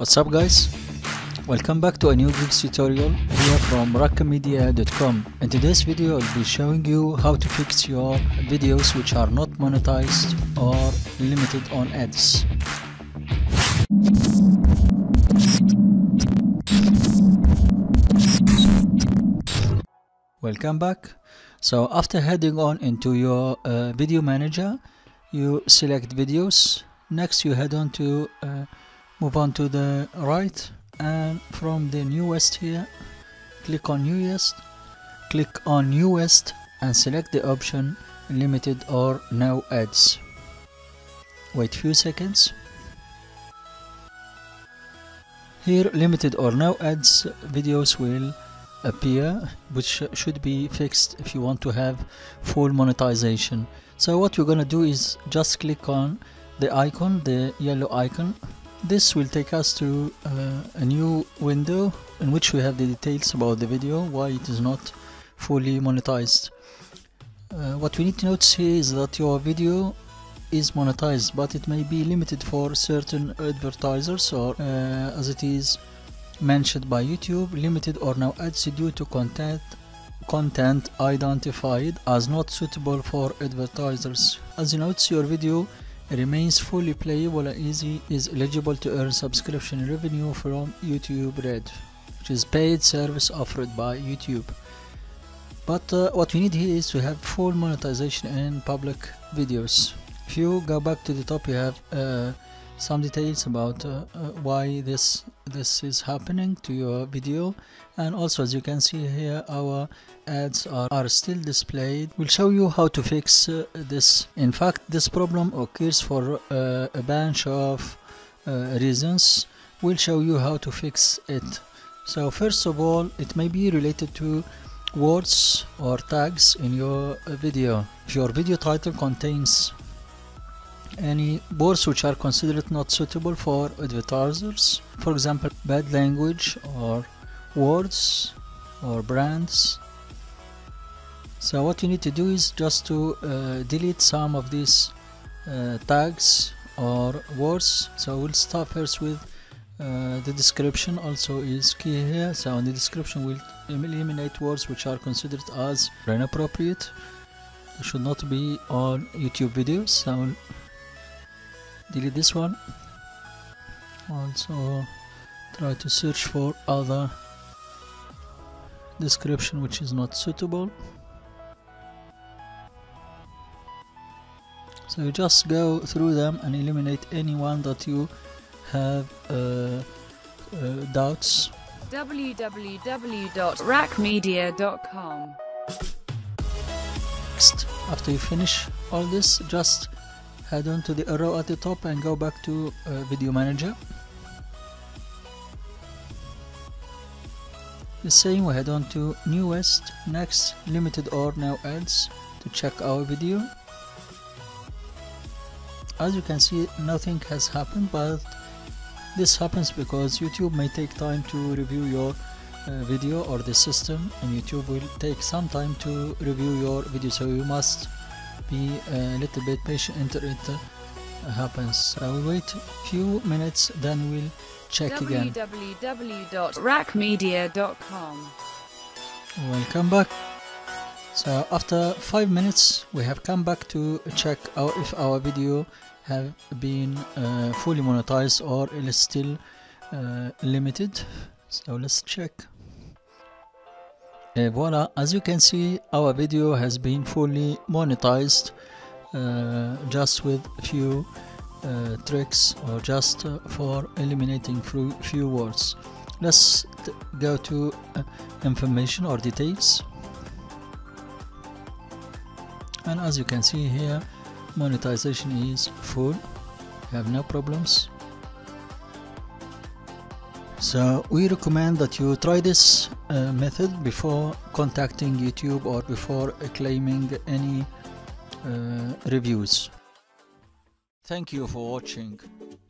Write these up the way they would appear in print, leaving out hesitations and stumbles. What's up guys, welcome back to a new gigs tutorial here from raqmedia.com. in today's video I'll be showing you how to fix your videos which are not monetized or limited on ads. Welcome back. So after heading on into your video manager, you select videos. Next you head on to move on to the right, and from the newest here click on newest, and select the option limited or no ads. Wait few seconds. Here limited or no ads videos will appear, which should be fixed if you want to have full monetization. So what you're gonna do is just click on the icon, the yellow icon. This will take us to a new window in which we have the details about the video, why it is not fully monetized. What we need to notice here is that your video is monetized, but it may be limited for certain advertisers, or as it is mentioned by YouTube, limited or no ads due to content identified as not suitable for advertisers. As you notice, your video remains fully playable and is eligible to earn subscription revenue from YouTube Red, which is paid service offered by YouTube. But what we need here is to have full monetization in public videos. If you go back to the top, you have some details about why this is happening to your video, and also as you can see here our ads are still displayed. We'll show you how to fix this. In fact, this problem occurs for a bunch of reasons. We'll show you how to fix it. So first of all, it may be related to words or tags in your video. If your video title contains any words which are considered not suitable for advertisers, for example bad language or words or brands, so what you need to do is just to delete some of these tags or words. So we'll start first with the description. Also is key here. So in the description we'll eliminate words which are considered as inappropriate, should not be on YouTube videos, so we'll delete this one. Also try to search for other description which is not suitable. So you just go through them and eliminate anyone that you have doubts. www.raqmedia.com. After you finish all this, just head on to the arrow at the top and go back to video manager. The same, we head on to newest, next limited or no ads to check our video. As you can see, nothing has happened, but this happens because YouTube may take time to review your video, or the system and YouTube will take some time to review your video, so you must be a little bit patient until it happens. So we'll wait a few minutes, then we'll check again. www.raqmedia.com. Welcome back. So after 5 minutes we have come back to check out if our video have been fully monetized or it is still limited. So let's check. Voila, as you can see our video has been fully monetized, just with a few tricks, or just for eliminating few words. Let's go to information or details, and as you can see here monetization is full, have no problems. So we recommend that you try this method before contacting YouTube or before claiming any reviews. Thank you for watching.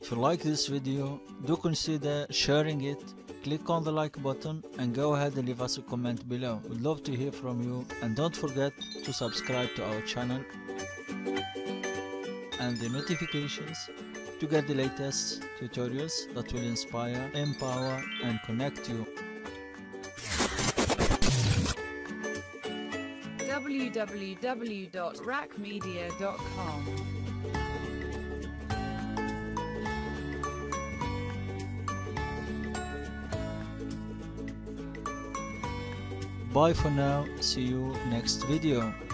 If you like this video, do consider sharing it, click on the like button and go ahead and leave us a comment below. We'd love to hear from you, and don't forget to subscribe to our channel and the notifications to get the latest tutorials that will inspire, empower, and connect you. www.raqmedia.com Bye for now, see you next video.